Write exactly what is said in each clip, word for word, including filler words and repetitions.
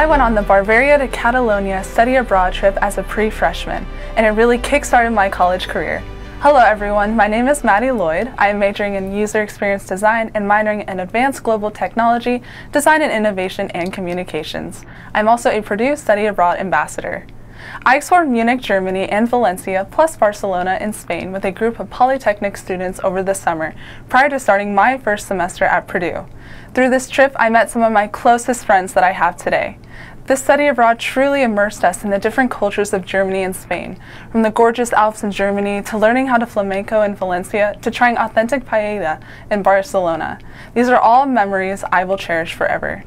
I went on the Bavaria to Catalonia study abroad trip as a pre-freshman, and it really kick-started my college career. Hello everyone, my name is Madi Loyd. I am majoring in User Experience Design and minoring in Advanced Global Technology, Design and Innovation and Communications. I'm also a Purdue Study Abroad Ambassador. I explored Munich, Germany and Valencia plus Barcelona in Spain with a group of Polytechnic students over the summer prior to starting my first semester at Purdue. Through this trip, I met some of my closest friends that I have today. This study abroad truly immersed us in the different cultures of Germany and Spain, from the gorgeous Alps in Germany to learning how to flamenco in Valencia to trying authentic paella in Barcelona. These are all memories I will cherish forever.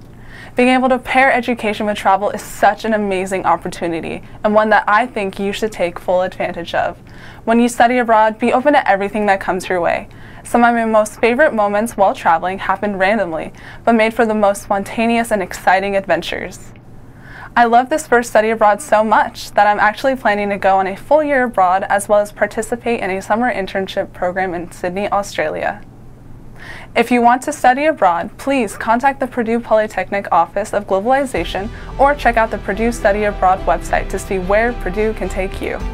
Being able to pair education with travel is such an amazing opportunity, and one that I think you should take full advantage of. When you study abroad, be open to everything that comes your way. Some of my most favorite moments while traveling happened randomly, but made for the most spontaneous and exciting adventures. I love this first study abroad so much that I'm actually planning to go on a full year abroad as well as participate in a summer internship program in Sydney, Australia. If you want to study abroad, please contact the Purdue Polytechnic Office of Globalization or check out the Purdue Study Abroad website to see where Purdue can take you.